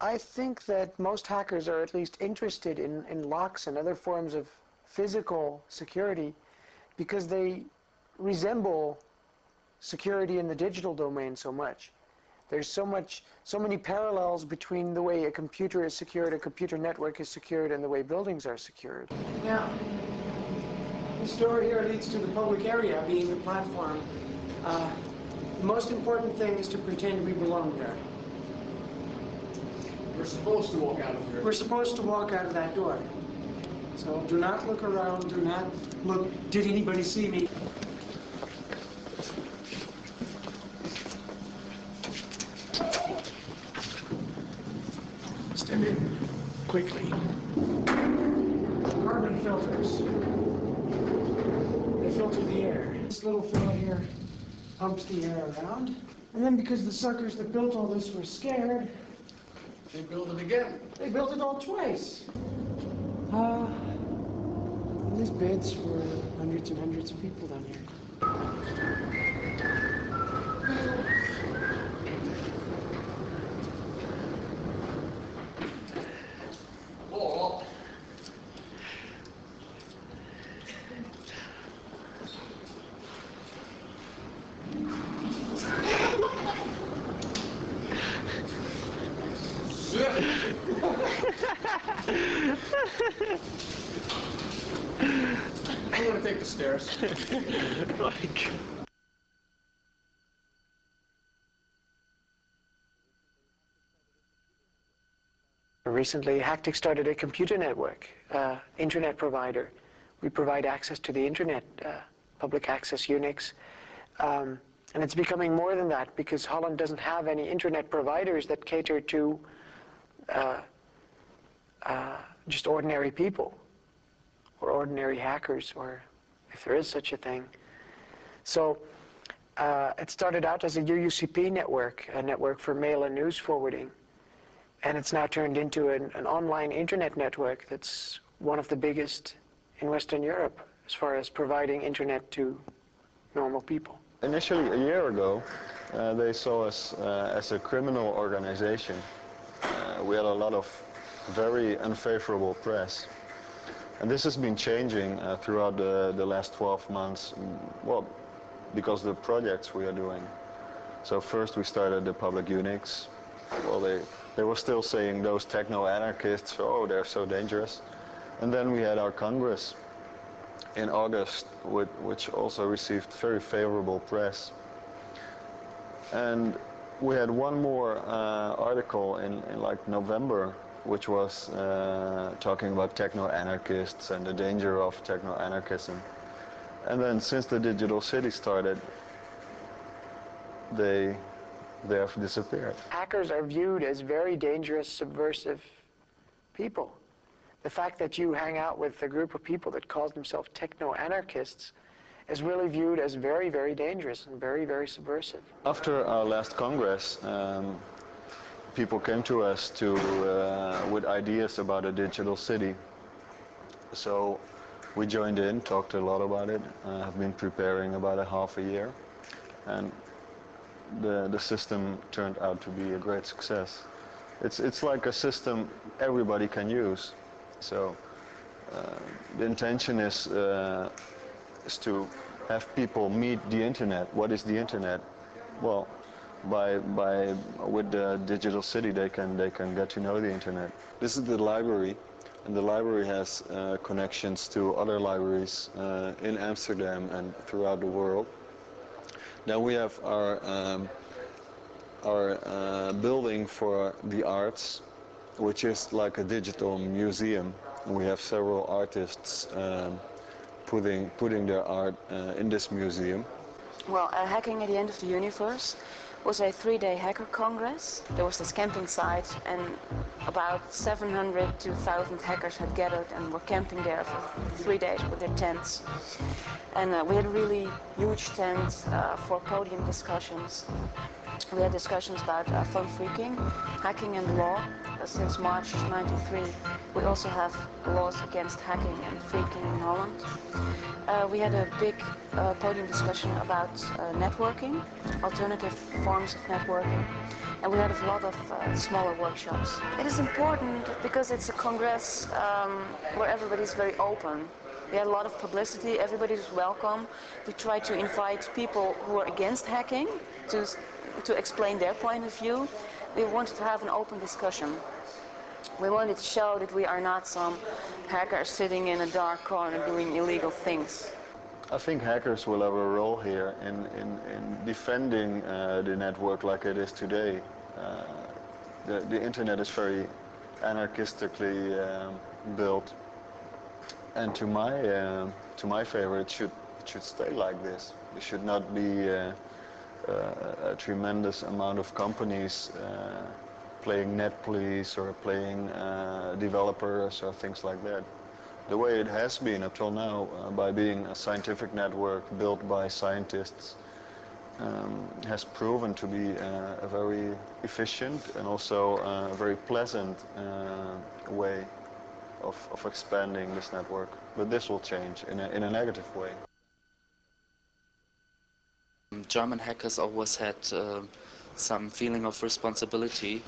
I think that most hackers are at least interested in locks and other forms of physical security because they resemble security in the digital domain so much. There's so many parallels between the way a computer is secured, a computer network is secured, and the way buildings are secured. Now, this door here leads to the public area being the platform. The most important thing is to pretend we belong there. We're supposed to walk out of here. We're supposed to walk out of that door. So do not look around, do not look, did anybody see me? Step in quickly. Carbon filters. They filter the air. This little fellow here pumps the air around. And then because the suckers that built all this were scared, they built it again. They built it all twice. These beds were hundreds and hundreds of people down here. Oh. I'm gonna take the stairs. Like. Recently, Hack-Tic started a computer network, internet provider. We provide access to the internet, public access Unix. And it's becoming more than that because Holland doesn't have any internet providers that cater to just ordinary people or ordinary hackers, or if there is such a thing. So it started out as a UUCP network, a network for mail and news forwarding, and it's now turned into an online internet network that's one of the biggest in Western Europe as far as providing internet to normal people. Initially, a year ago, they saw us as a criminal organization. We had a lot of very unfavorable press. And this has been changing throughout the last 12 months, well, because of the projects we are doing. So first we started the public Unix. Well, they were still saying those techno-anarchists, oh, they're so dangerous. And then we had our Congress in August, which also received very favorable press. And we had one more article in like November, which was talking about techno-anarchists and the danger of techno-anarchism. And then since the digital city started, they have disappeared. Hackers are viewed as very dangerous, subversive people. The fact that you hang out with a group of people that calls themselves techno-anarchists is really viewed as very, very dangerous and very, very subversive. After our last Congress, people came to us with ideas about a digital city. So we joined in, talked a lot about it. I've been preparing about a half a year, and the system turned out to be a great success. It's like a system everybody can use. So the intention is to have people meet the internet. What is the internet? Well, with the digital city, they can get to know the internet. This is the library, and the library has connections to other libraries in Amsterdam and throughout the world. Now we have our building for the arts, which is like a digital museum. We have several artists putting their art in this museum. Well, Hacking at the End of the Universe was a three-day hacker congress. There was this camping site, and about 700 to 1,000 hackers had gathered and were camping there for 3 days with their tents. And we had a really huge tent for podium discussions. We had discussions about phone phreaking, hacking and law. Since March 1993, We also have laws against hacking and faking in Holland. We had a big podium discussion about networking, alternative forms of networking, and we had a lot of smaller workshops. It is important because it's a congress where everybody's very open. We had a lot of publicity, everybody's welcome. We try to invite people who are against hacking to explain their point of view. We wanted to have an open discussion. We wanted to show that we are not some hackers sitting in a dark corner doing illegal things. I think hackers will have a role here in defending the network like it is today. The internet is very anarchistically built, and to my favor, it should stay like this. There should not be a tremendous amount of companies playing net police or playing developers or things like that. The way it has been up till now, by being a scientific network built by scientists, has proven to be a very efficient and also a very pleasant way of expanding this network. But this will change in a negative way. German hackers always had some feeling of responsibility.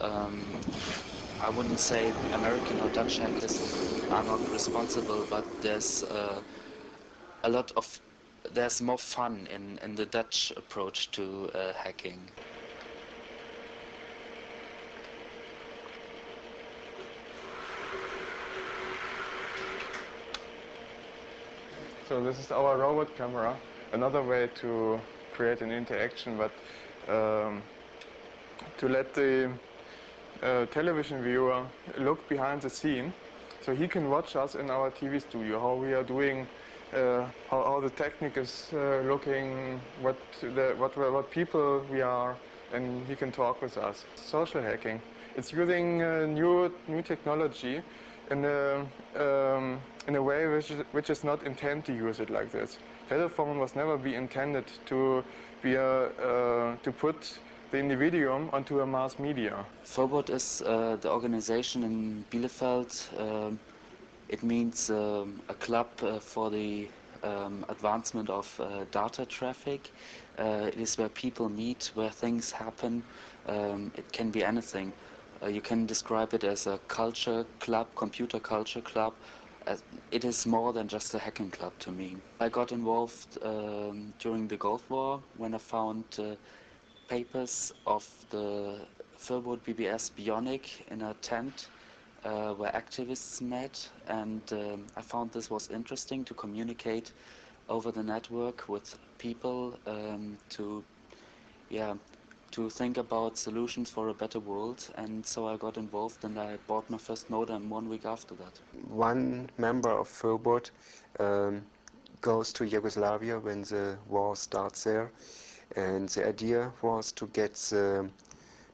I wouldn't say American or Dutch hackers are not responsible, but there's more fun in the Dutch approach to hacking. So this is our robot camera. Another way to create an interaction, but to let the television viewer look behind the scene, so he can watch us in our TV studio, how we are doing, how the technique is looking, what people we are, and he can talk with us. Social hacking. It's using new technology in a way which is not intended to use it like this. Telephone was never be intended to be to put the individuum onto a mass media. Forbot is the organization in Bielefeld. It means a club for the advancement of data traffic. It is where people meet, where things happen. It can be anything. You can describe it as a culture club, computer culture club. It is more than just a hacking club to me. I got involved during the Gulf War when I found papers of the Philwood BBS Bionic in a tent where activists met, and I found this was interesting to communicate over the network with people to think about solutions for a better world, and so I got involved and I bought my first modem 1 week after that. One member of Furboard goes to Yugoslavia when the war starts there, and the idea was to get the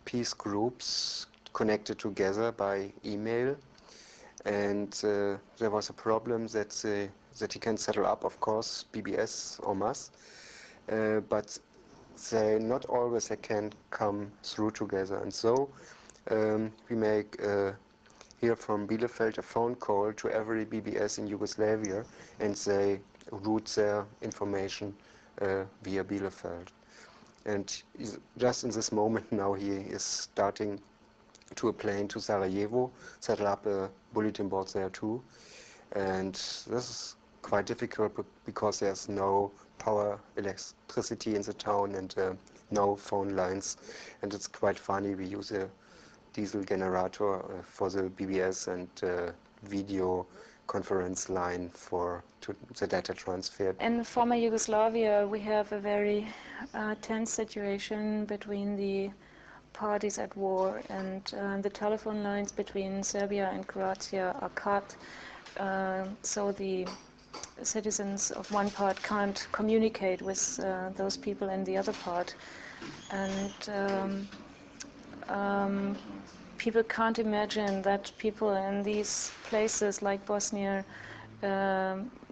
peace groups connected together by email, and there was a problem that he can settle up, of course, BBS or MAS, but they not always they can come through together, and so we make here from Bielefeld a phone call to every BBS in Yugoslavia, and they route their information via Bielefeld. And just in this moment now he is starting to a plane to Sarajevo, settle up a bulletin board there too, and this is quite difficult because there's no power, electricity in the town, and no phone lines, and it's quite funny. We use a diesel generator for the BBS and video conference line for the data transfer. In former Yugoslavia we have a very tense situation between the parties at war, and the telephone lines between Serbia and Croatia are cut, so the citizens of one part can't communicate with those people in the other part, and people can't imagine that people in these places like Bosnia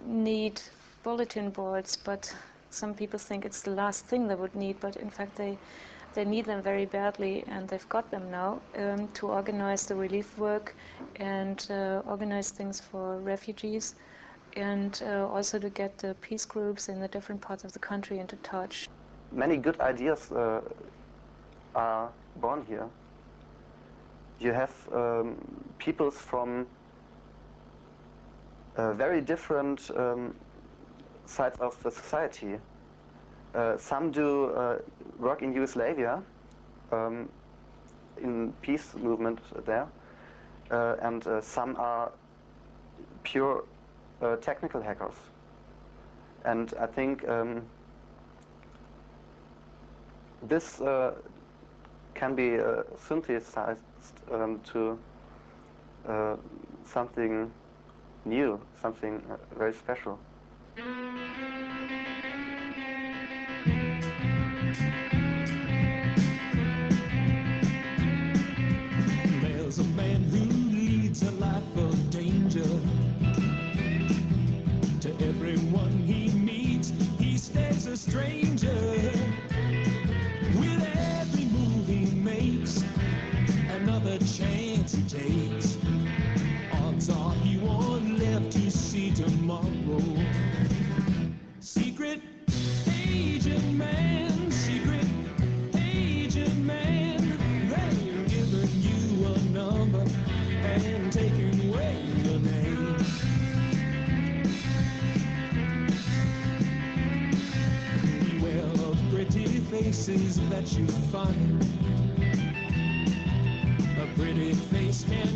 need bulletin boards, but some people think it's the last thing they would need, but in fact they They need them very badly, and they've got them now to organize the relief work and organize things for refugees, and also to get the peace groups in the different parts of the country into touch. Many good ideas are born here. You have peoples from very different sides of the society. Some do work in Yugoslavia, in peace movement there, and some are pure technical hackers. And I think this can be synthesized to something new, something very special. There's a man who leads a life of danger. To everyone he meets, he stays a stranger. With every move he makes, another chance he takes. Odds are he won't live to see tomorrow. Secret agent man, secret agent man. They're giving you a number and taking away your name. Beware of pretty faces that you find. A pretty face can